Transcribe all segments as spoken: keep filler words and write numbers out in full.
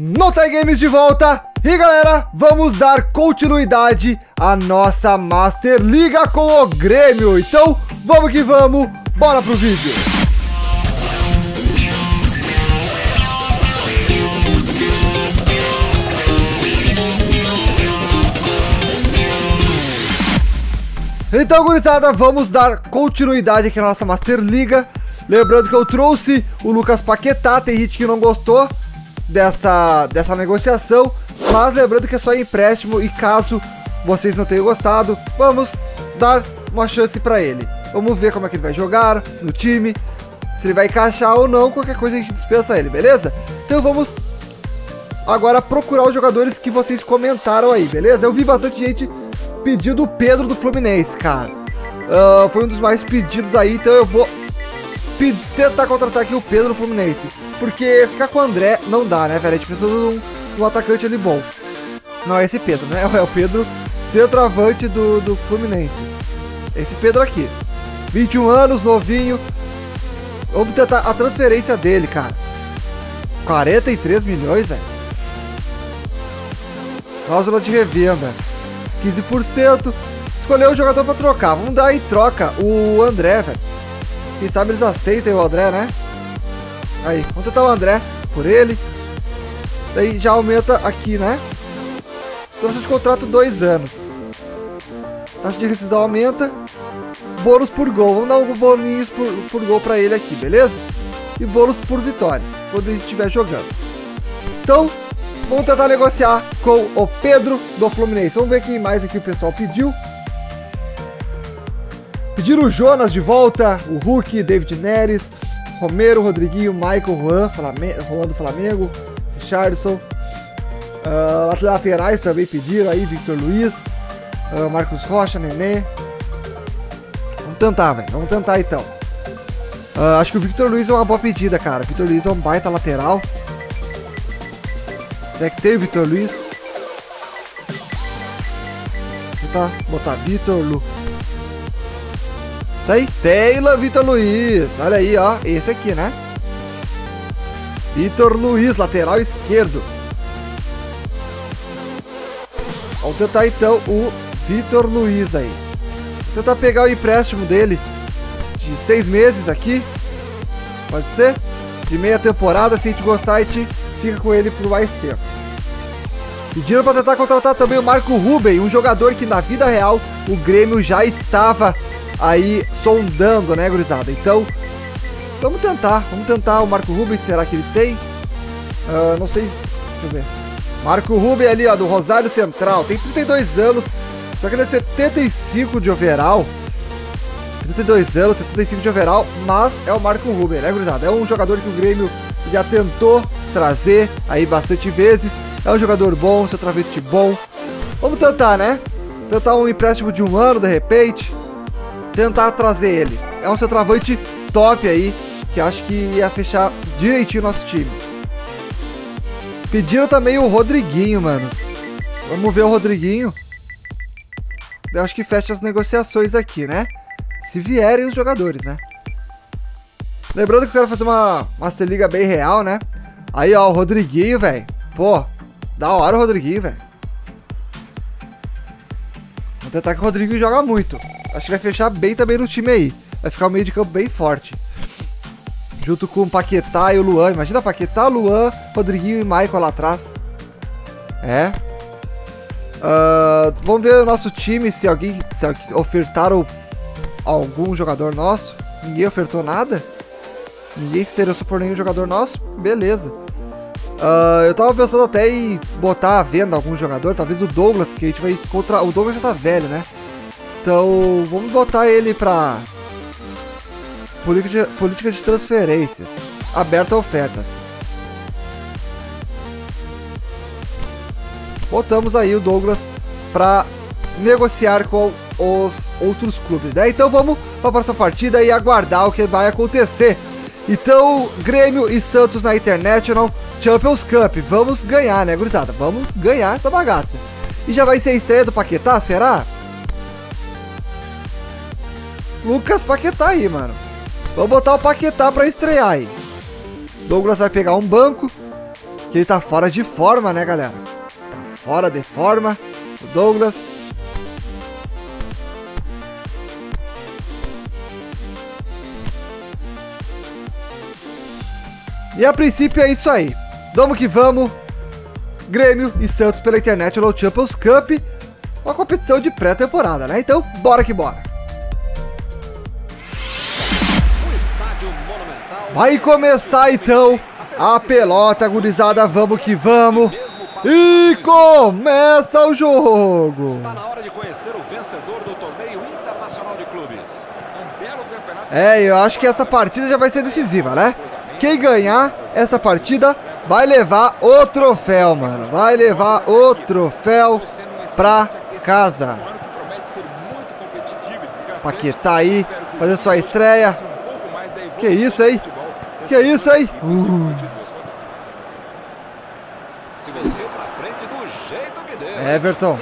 No Thai Games de volta. E galera, vamos dar continuidade à nossa Master Liga com o Grêmio. Então, vamos que vamos, bora pro vídeo. Então, gurizada, vamos dar continuidade aqui na nossa Master Liga. Lembrando que eu trouxe o Lucas Paquetá, tem gente que não gostou dessa, dessa negociação. Mas lembrando que é só empréstimo e caso vocês não tenham gostado, vamos dar uma chance pra ele. Vamos ver como é que ele vai jogar no time, se ele vai encaixar ou não, qualquer coisa a gente dispensa ele, beleza? Então vamos agora procurar os jogadores que vocês comentaram aí, beleza? Eu vi bastante gente pedindo o Pedro do Fluminense, cara. Uh, foi um dos mais pedidos aí, então eu vou tentar contratar aqui o Pedro do Fluminense. Porque ficar com o André não dá, né, velho? A gente precisa de um... um atacante ali bom. Não é esse Pedro, né? É o Pedro, centroavante do, do Fluminense. Esse Pedro aqui, vinte e um anos, novinho. Vamos tentar a transferência dele, cara. quarenta e três milhões, velho. Cláusula de revenda, quinze por cento. Escolheu o jogador pra trocar. Vamos dar em troca o André, velho. Quem sabe eles aceitem o André, né? Aí, vamos tentar o André por ele. Daí já aumenta aqui, né? Taxa de contrato dois anos. Taxa de rescisão aumenta. Bônus por gol. Vamos dar alguns boninhos por, por gol pra ele aqui, beleza? E bônus por vitória, quando a gente estiver jogando. Então, vamos tentar negociar com o Pedro do Fluminense. Vamos ver quem mais aqui o pessoal pediu. Pediram o Jonas de volta, o Hulk, David Neres, Romero, Rodriguinho, Michael, Juan, Flame... Juan do Flamengo. Richardson, uh, laterais também pediram aí, Vitor Luiz, uh, Marcos Rocha, Nenê. Vamos tentar, velho, vamos tentar então. Uh, acho que o Vitor Luiz é uma boa pedida, cara. Vitor Luiz é um baita lateral. Será que tem o Vitor Luiz? Vou botar Vitor Lu. Tá aí, tem o Vitor Luiz, olha aí, ó, esse aqui, né? Vitor Luiz, lateral esquerdo. Vamos tentar então o Vitor Luiz aí. Vou tentar pegar o empréstimo dele de seis meses aqui. Pode ser? De meia temporada, se a gente gostar, a gente fica com ele por mais tempo. Pediram para tentar contratar também o Marco Rubén, um jogador que na vida real o Grêmio já estava aí sondando, né, gurizada? Então... vamos tentar, vamos tentar o Marco Rubén, será que ele tem? Uh, não sei, deixa eu ver. Marco Rubén ali, ó, do Rosário Central, tem trinta e dois anos, só que ele é setenta e cinco de overall. trinta e dois anos, setenta e cinco de overall, mas é o Marco Rubén, né, gurizada? É um jogador que o Grêmio já tentou trazer aí bastante vezes. É um jogador bom, seu travesti bom. Vamos tentar, né? Tentar um empréstimo de um ano, de repente. Tentar trazer ele. É um centroavante top aí, que acho que ia fechar direitinho o nosso time. Pediram também o Rodriguinho, mano. Vamos ver o Rodriguinho. Eu acho que fecha as negociações aqui, né? Se vierem os jogadores, né? Lembrando que eu quero fazer uma Master Liga bem real, né? Aí, ó, o Rodriguinho, velho. Pô, da hora o Rodriguinho, velho. Vou tentar que o Rodriguinho joga muito. Acho que vai fechar bem também no time aí. Vai ficar um meio de campo bem forte. Junto com o Paquetá e o Luan. Imagina Paquetá, Luan, Rodriguinho e Michael lá atrás. É. Uh, vamos ver o nosso time. Se alguém se ofertaram algum jogador nosso. Ninguém ofertou nada. Ninguém se interessou por nenhum jogador nosso. Beleza. Uh, eu tava pensando até em botar à venda algum jogador. Talvez o Douglas, que a gente vai encontrar. O Douglas já tá velho, né? Então vamos botar ele pra... Política de, política de transferências. Aberta a ofertas. Botamos aí o Douglas para negociar com os outros clubes, né? Então vamos para a próxima partida e aguardar o que vai acontecer. Então, Grêmio e Santos na International Champions Cup. Vamos ganhar, né, gurizada? Vamos ganhar essa bagaça. E já vai ser a estreia do Paquetá, será? Lucas Paquetá aí, mano. Vamos botar o Paquetá pra estrear aí. Douglas vai pegar um banco. que ele tá fora de forma, né, galera? Tá fora de forma. O Douglas. E a princípio é isso aí. Vamos que vamos. Grêmio e Santos pela International Champions Cup. Uma competição de pré-temporada, né? Então, bora que bora. Vai começar então a pelota, gurizada, vamos que vamos. E começa o jogo. Está na hora de conhecer o vencedor do torneio internacional de clubes. É, eu acho que essa partida já vai ser decisiva, né? Quem ganhar essa partida vai levar o troféu, mano. Vai levar o troféu pra casa. Paquetá aí, fazer sua estreia. Que isso aí? Que isso aí? Uh. Everton.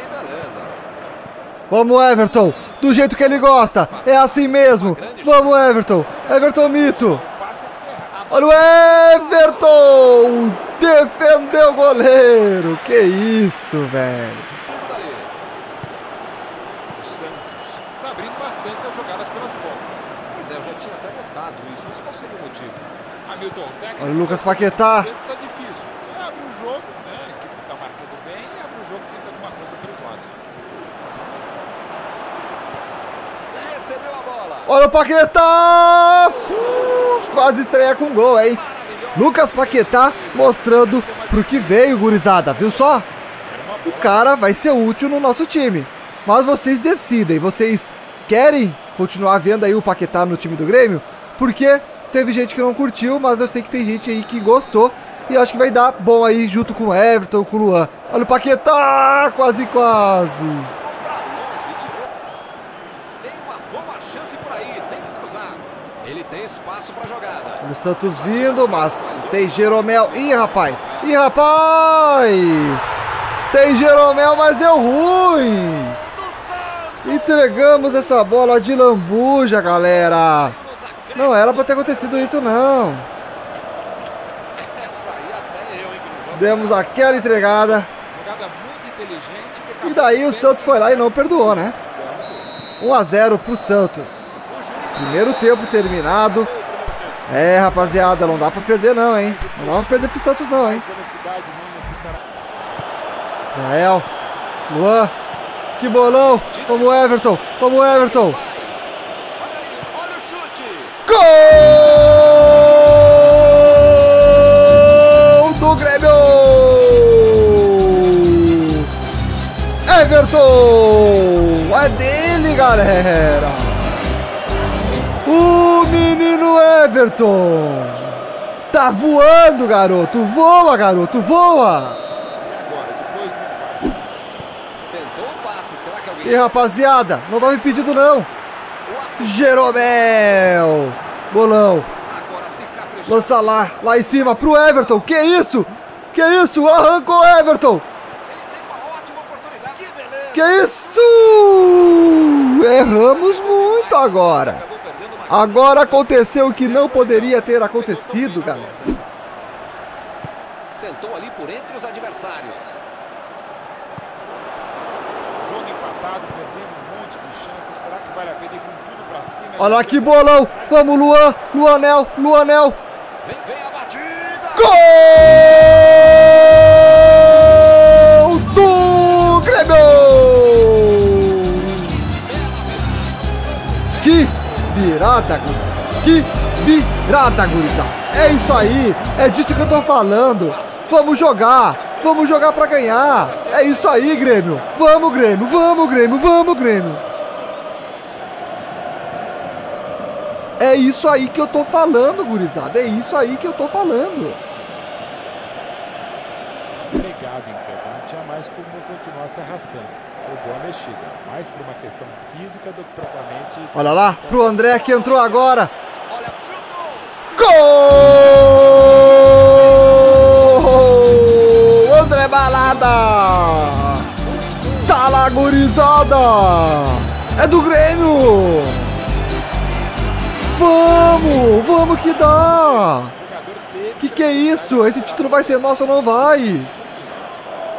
Vamos, Everton. Do jeito que ele gosta. É assim mesmo. Vamos, Everton. Everton mito. Olha o Everton. Defendeu o goleiro. Que isso, velho. Olha o Lucas Paquetá. Olha o Paquetá. Puxa, quase estreia com gol, hein? Lucas Paquetá mostrando pro que veio, gurizada. Viu só? O cara vai ser útil no nosso time. Mas vocês decidem. Vocês querem continuar vendo aí o Paquetá no time do Grêmio? Porque teve gente que não curtiu, mas eu sei que tem gente aí que gostou. E acho que vai dar bom aí junto com o Everton, com o Luan. Olha o Paquetá! Quase, quase! O Santos vindo, mas tem Geromel. Ih, rapaz! Ih, rapaz! Tem Geromel, mas deu ruim! Entregamos essa bola de lambuja, galera! Não era pra ter acontecido isso, não. Demos aquela entregada. E daí o Santos foi lá e não perdoou, né? um a zero pro Santos. Primeiro tempo terminado. É, rapaziada, não dá pra perder não, hein? Não dá pra perder pro Santos não, hein? Jael. Luan. Que bolão. Vamos, Everton. Vamos, Everton. Gol do Grêmio! Everton! É dele, galera! O menino Everton! Tá voando, garoto! Voa, garoto! Voa! E rapaziada, não tava impedido não! Geromel! Bolão. Lança lá, lá em cima, pro Everton. Que isso? Que isso? Arrancou o Everton. Que isso? Erramos muito agora. Agora aconteceu o que não poderia ter acontecido, galera. Tentou ali por entre os adversários. Jogo empatado, perdemos um monte de chances. Será que vale a pena ir com tudo pra cima? Olha lá que bolão. Vamos, Luan, Luanel, Luanel. Vem, vem a batida. Gol do Grêmio! Que virada, gurizada. Que virada, gurizada. É isso aí, é disso que eu tô falando. Vamos jogar, vamos jogar pra ganhar. É isso aí, Grêmio. Vamos, Grêmio, vamos, Grêmio, vamos, Grêmio. É isso aí que eu tô falando, gurizada. É isso aí que eu tô falando. Obrigado, hein, Pedro. Não tinha mais como continuar se arrastando. Foi boa mexida. Mais por uma questão física do que propriamente... Olha lá, pro André que entrou agora. Olha, gol! André balada! Tá lá, gurizada! É do Grêmio! Vamos, vamos que dá! Que Que isso? Esse título vai ser nosso ou não vai?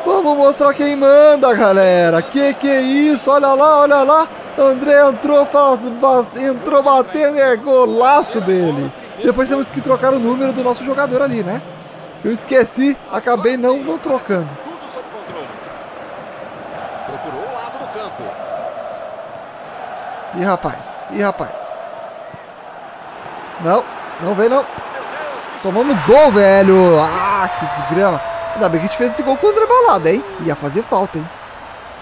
Vamos mostrar quem manda, galera. Que que é isso? Olha lá, olha lá. André entrou, faz, faz, entrou batendo. É golaço dele. Depois temos que trocar o número do nosso jogador ali, né? Eu esqueci. Acabei não, não trocando. Procurou o lado do campo. Ih, rapaz. Ih, rapaz. Não. Não vem, não. Tomamos gol, velho. Ah, que desgrama. Ainda bem que a gente fez esse gol contra a balada, hein? Ia fazer falta, hein?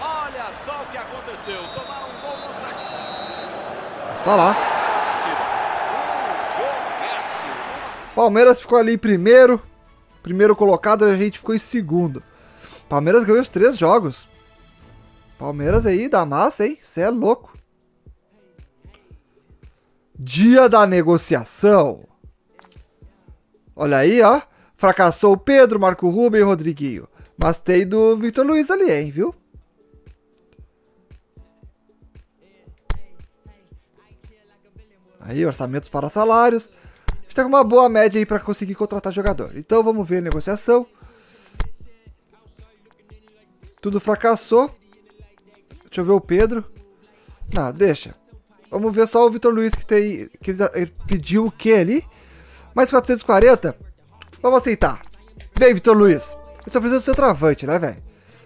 Olha só o que aconteceu. Tomaram um gol no saque. Está lá. Palmeiras ficou ali em primeiro. Primeiro colocado, a gente ficou em segundo. Palmeiras ganhou os três jogos. Palmeiras aí, da massa, hein? Você é louco. Dia da negociação. Olha aí, ó. Fracassou o Pedro, Marco Rubén e o Rodriguinho. Mas tem do Vitor Luiz ali, hein, viu? Aí, orçamentos para salários. A gente tá com uma boa média aí para conseguir contratar jogador. Então, vamos ver a negociação. Tudo fracassou. Deixa eu ver o Pedro. Não, deixa. Vamos ver só o Vitor Luiz que tem... Que ele pediu o que ali? Mais quatrocentos e quarenta... Vamos aceitar. Vem, Vitor Luiz. Eu só preciso do seu travante, né, velho?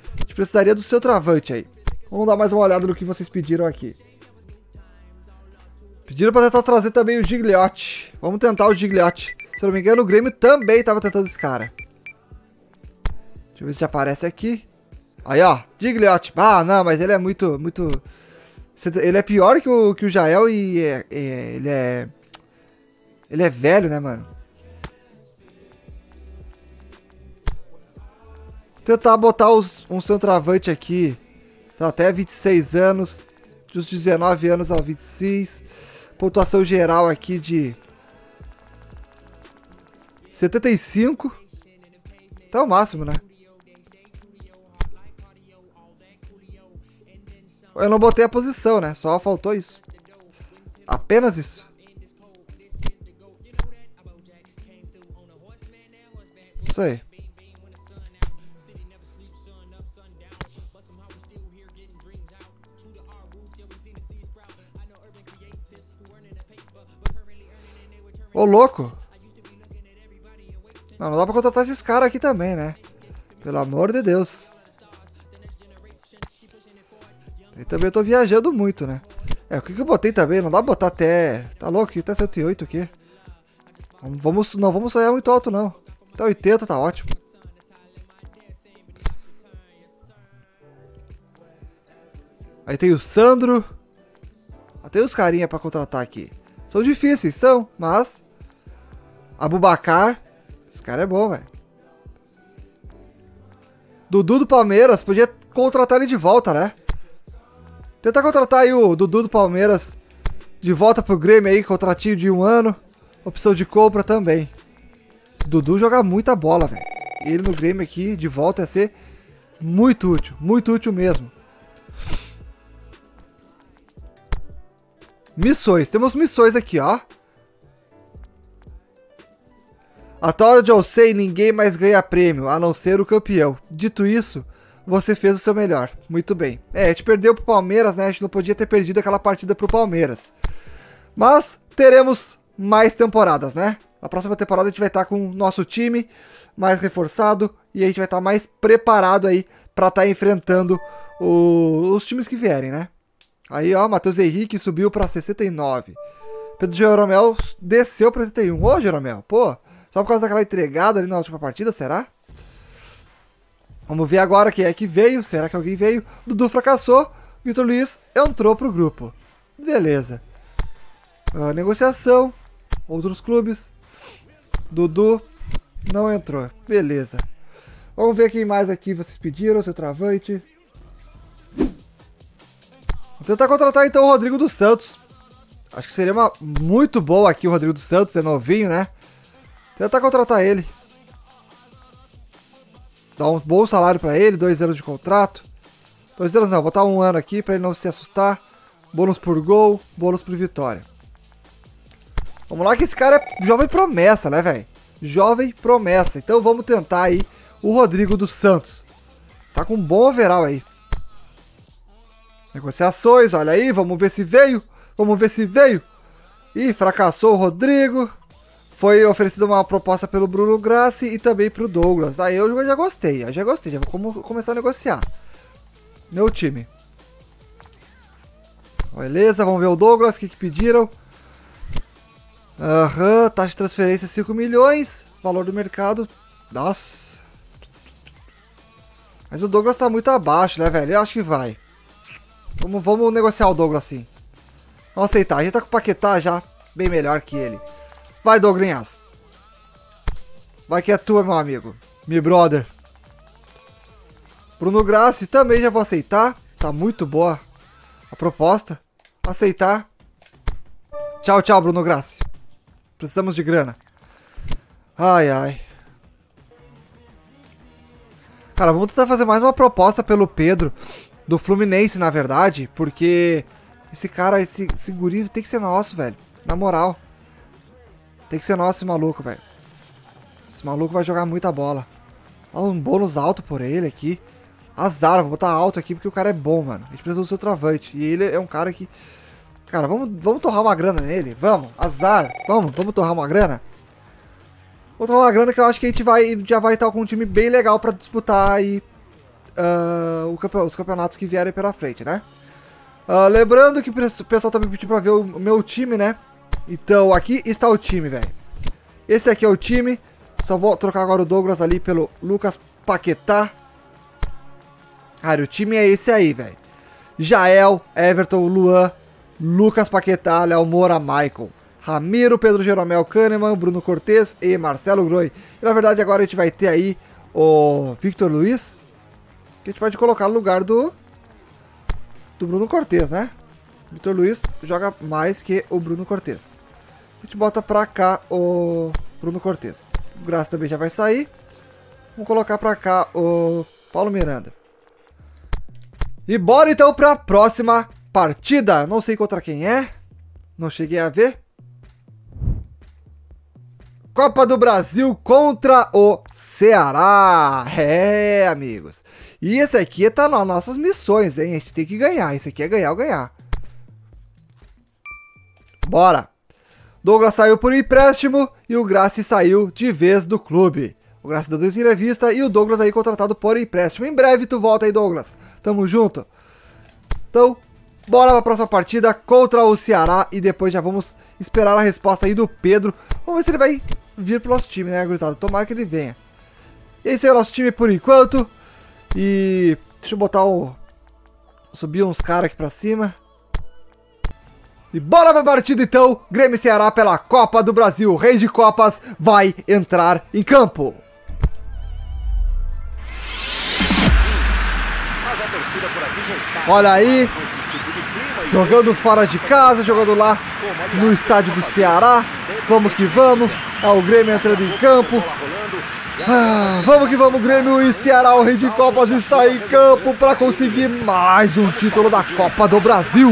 A gente precisaria do seu travante aí. Vamos dar mais uma olhada no que vocês pediram aqui. Pediram pra tentar trazer também o Gigliote. Vamos tentar o Gigliote. Se eu não me engano, o Grêmio também tava tentando esse cara. Deixa eu ver se já aparece aqui. Aí, ó. Gigliote. Ah, não, mas ele é muito, muito... Ele é pior que o, que o Jael e... É, é, ele é... Ele é velho, né, mano? Tentar botar os, um centroavante aqui, tá, até vinte e seis anos, dos dezenove anos ao vinte e seis, pontuação geral aqui de setenta e cinco, tá o máximo, né? Eu não botei a posição, né? Só faltou isso, apenas isso. Isso aí. Ô, louco. Não, não dá pra contratar esses caras aqui também, né? Pelo amor de Deus. E também eu tô viajando muito, né? É, o que que eu botei também? Não dá pra botar até... Tá louco? Até cento e oito aqui. Vamos, não vamos sonhar muito alto, não. Até oitenta tá ótimo. Aí tem o Sandro. Tem os carinha pra contratar aqui. São difíceis, são, mas... Abubacar. Esse cara é bom, velho. Dudu do Palmeiras. Podia contratar ele de volta, né? Tentar contratar aí o Dudu do Palmeiras de volta pro Grêmio aí. Contratinho de um ano. Opção de compra também. O Dudu joga muita bola, velho. Ele no Grêmio aqui, de volta, ia ser muito útil. Muito útil mesmo. Missões, temos missões aqui, ó. Até onde eu sei, ninguém mais ganha prêmio, a não ser o campeão. Dito isso, você fez o seu melhor. Muito bem. É, a gente perdeu pro Palmeiras, né? A gente não podia ter perdido aquela partida pro Palmeiras. Mas teremos mais temporadas, né? Na próxima temporada a gente vai estar com o nosso time mais reforçado. E a gente vai estar mais preparado aí pra estar enfrentando o... os times que vierem, né? Aí, ó, Matheus Henrique subiu pra sessenta e nove. Pedro Geromel desceu pra oitenta e um. Ô, Geromel, pô. Só por causa daquela entregada ali na última partida, será? Vamos ver agora quem é que veio. Será que alguém veio? Dudu fracassou. Vitor Luiz entrou pro grupo. Beleza. Uh, negociação. Outros clubes. Dudu não entrou. Beleza. Vamos ver quem mais aqui vocês pediram. Seu travante. Vou tentar contratar então o Rodrigo dos Santos. Acho que seria uma muito boa aqui o Rodrigo dos Santos, é novinho, né? Tentar contratar ele. Dar um bom salário pra ele, dois anos de contrato. Dois anos não, botar um ano aqui pra ele não se assustar. Bônus por gol, bônus por vitória. Vamos lá que esse cara é jovem promessa, né, velho? jovem promessa. Então vamos tentar aí o Rodrigo dos Santos. Tá com um bom overall aí. Negociações, olha aí, vamos ver se veio. Vamos ver se veio. Ih, fracassou o Rodrigo. Foi oferecida uma proposta pelo Bruno Grassi e também pro Douglas. Aí ah, eu já gostei, eu já gostei, já vou começar a negociar. Meu time. Beleza, vamos ver o Douglas, o que, que pediram. Aham, uhum, taxa de transferência cinco milhões, valor do mercado. Nossa. Mas o Douglas tá muito abaixo, né, velho? Eu acho que vai. Vamos, vamos negociar o Douglas, sim. Vamos aceitar, a gente tá com o Paquetá já, bem melhor que ele. Vai, Douglas. Vai que é tua, meu amigo. Me brother. Bruno Grassi, também já vou aceitar. Tá muito boa a proposta. Aceitar. Tchau, tchau, Bruno Grassi. Precisamos de grana. Ai, ai. Cara, vamos tentar fazer mais uma proposta pelo Pedro. Do Fluminense, na verdade. Porque esse cara, esse, esse guri tem que ser nosso, velho. Na moral. Tem que ser nosso esse maluco, velho. Esse maluco vai jogar muita bola. Olha um bônus alto por ele aqui. Azar, vou botar alto aqui porque o cara é bom, mano. A gente precisa do seu travante. E ele é um cara que... Cara, vamos, vamos torrar uma grana nele. Vamos, azar. Vamos, vamos torrar uma grana. Vou torrar uma grana que eu acho que a gente vai, já vai estar com um time bem legal pra disputar aí uh, o campe os campeonatos que vierem pela frente, né? Uh, lembrando que o pessoal também pediu pra ver o meu time, né? Então, aqui está o time, velho. Esse aqui é o time. Só vou trocar agora o Douglas ali pelo Lucas Paquetá. Cara, o time é esse aí, velho. Jael, Everton, Luan... Lucas Paquetá, Léo Moura, Michael, Ramiro, Pedro Geromel, Kahneman, Bruno Cortes e Marcelo Groi. E, na verdade, agora a gente vai ter aí o Vitor Luiz, que a gente pode colocar no lugar do, do Bruno Cortes, né? Vitor Luiz joga mais que o Bruno Cortes. A gente bota pra cá o Bruno Cortes. O Graça também já vai sair. Vamos colocar pra cá o Paulo Miranda. E bora, então, pra próxima... partida, não sei contra quem é. Não cheguei a ver. Copa do Brasil contra o Ceará. É, amigos. E esse aqui tá nas nossas missões, hein? A gente tem que ganhar. Esse aqui é ganhar ou ganhar. Bora. Douglas saiu por empréstimo e o Grassi saiu de vez do clube. O Grassi deu entrevista e o Douglas aí contratado por empréstimo. Em breve tu volta aí, Douglas. Tamo junto. Então... bora pra próxima partida contra o Ceará e depois já vamos esperar a resposta aí do Pedro. Vamos ver se ele vai vir pro nosso time, né, gurizada? Tomara que ele venha. Esse é o nosso time por enquanto. E deixa eu botar o... subir uns caras aqui pra cima. E bora pra partida então. Grêmio e Ceará pela Copa do Brasil. O Rei de Copas vai entrar em campo. Olha aí. Jogando fora de casa, jogando lá no estádio do Ceará. Vamos que vamos. Ah, o Grêmio entrando em campo. Ah, vamos que vamos, Grêmio e Ceará. O Rei de Copas está em campo para conseguir mais um título da Copa do Brasil.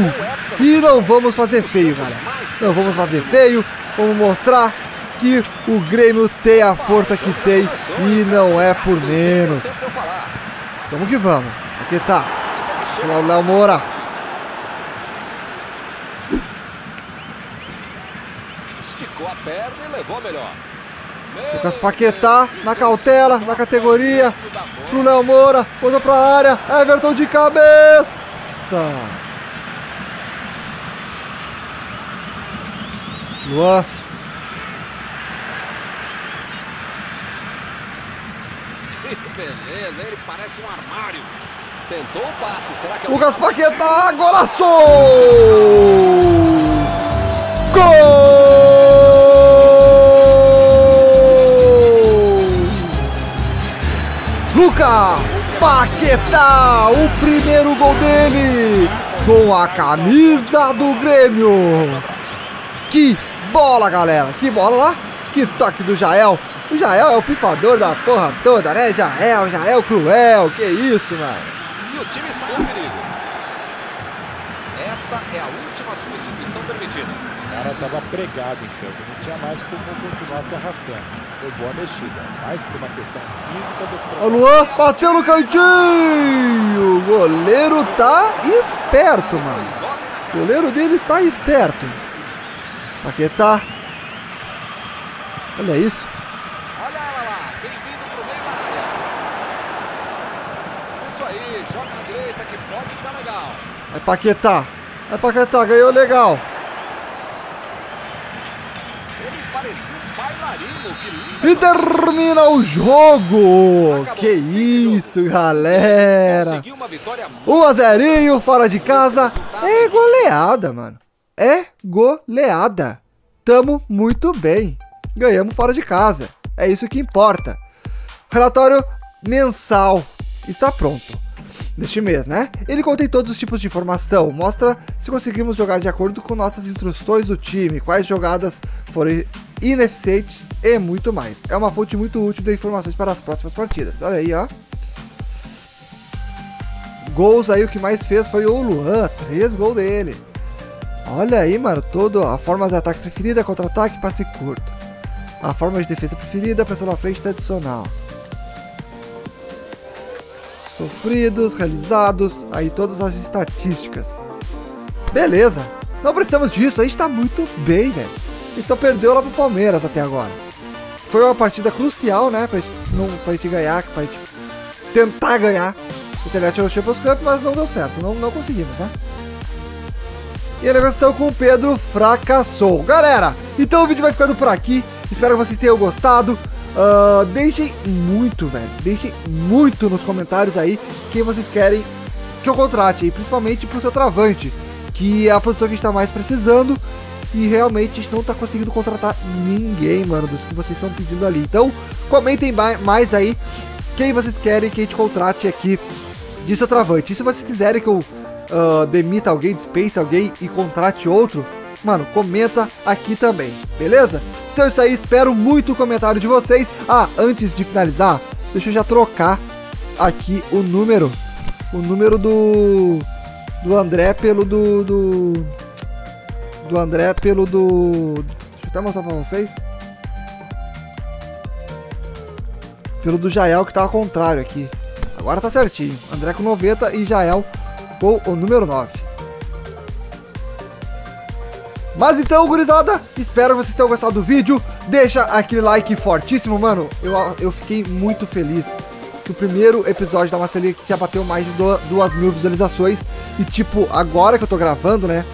E não vamos fazer feio, galera. Não vamos fazer feio. Vamos mostrar que o Grêmio tem a força que tem e não é por menos. Vamos que vamos. Aqui tá o Léo Moura. Lucas Paquetá na cautela, na categoria. Pro Léo Moura, coisa pra área. Everton de cabeça. Luan. Que beleza, ele parece um armário. Tentou o passe, será que é o... Lucas Paquetá, golaço! Gol! Lucas Paquetá, o primeiro gol dele com a camisa do Grêmio. Que bola, galera, que bola lá, que toque do Jael. O Jael é o pifador da porra toda, né? Jael, Jael cruel, que isso, mano. E o time saiu, perigo. Esta Esta é a última substituição permitida. O cara estava pregado em campo, não tinha mais como continuar se arrastando. Foi boa mexida, mais por uma questão física do que... O Luan bateu no cantinho! O goleiro tá esperto, mano. O goleiro dele está esperto. Paquetá. Olha isso. Olha ela lá, bem-vindo pro meio da área. Isso aí, joga na direita que pode ficar legal. Vai Paquetá, vai Paquetá, ganhou legal. Ele parecia um bailarino que liga... E termina o jogo. Acabou. Que isso, galera. Um a zerinho, fora de casa. É goleada, mano. É goleada. Tamo muito bem. Ganhamos fora de casa. É isso que importa. O relatório mensal está pronto. Neste mês, né? Ele contém todos os tipos de informação. Mostra se conseguimos jogar de acordo com nossas instruções do time, quais jogadas foram ineficientes e muito mais. É uma fonte muito útil de informações para as próximas partidas. Olha aí, ó. Gols aí, o que mais fez foi o Luan. Três gols dele. Olha aí, mano. Todo a forma de ataque preferida, contra-ataque, passe curto. A forma de defesa preferida, pressão na frente tradicional. Sofridos, realizados, aí todas as estatísticas. Beleza, não precisamos disso, a gente tá muito bem, velho. A gente só perdeu lá pro Palmeiras até agora. Foi uma partida crucial, né, pra gente, não, pra gente ganhar, pra gente tentar ganhar o International Champions Cup, mas não deu certo, não, não conseguimos, né? E a negociação com o Pedro fracassou. Galera, então o vídeo vai ficando por aqui. Espero que vocês tenham gostado. Uh, deixem muito, velho. Deixem muito nos comentários aí quem vocês querem que eu contrate. E principalmente pro seu travante, que é a posição que a gente tá mais precisando. E realmente a gente não tá conseguindo contratar ninguém, mano, dos que vocês estão pedindo ali. Então, comentem mais aí quem vocês querem que a gente contrate aqui de seu travante. E se vocês quiserem que eu uh, demita alguém, dispense alguém e contrate outro, mano, comenta aqui também, beleza? Então é isso aí, espero muito o comentário de vocês. Ah, antes de finalizar, deixa eu já trocar aqui o número. O número do... Do André pelo do... Do, do André pelo do... Deixa eu até mostrar pra vocês. Pelo do Jael, que tá ao contrário aqui. Agora tá certinho. André com noventa e Jael com o número nove. Mas então, gurizada, espero que vocês tenham gostado do vídeo. Deixa aquele like fortíssimo, mano. Eu, eu fiquei muito feliz que o primeiro episódio da Marcelinha já bateu mais de duas mil visualizações. E tipo, agora que eu tô gravando, né,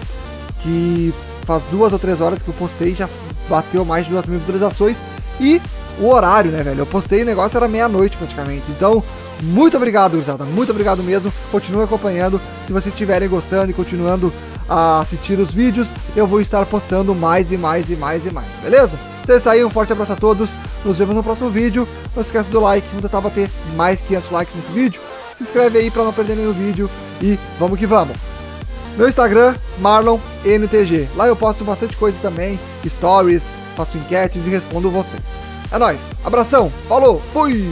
que faz duas ou três horas que eu postei, já bateu mais de duas mil visualizações. E o horário, né, velho? Eu postei, o negócio era meia-noite praticamente. Então, muito obrigado, gurizada. Muito obrigado mesmo. Continue acompanhando. Se vocês estiverem gostando e continuando a assistir os vídeos, eu vou estar postando mais e mais e mais e mais, beleza? Então é isso aí, um forte abraço a todos, nos vemos no próximo vídeo, não se esqueça do like, vamos tentar bater mais quinhentos likes nesse vídeo, se inscreve aí pra não perder nenhum vídeo e vamos que vamos! Meu Instagram, marlon N T G, lá eu posto bastante coisa também, stories, faço enquetes e respondo vocês. É nóis, abração, falou, fui!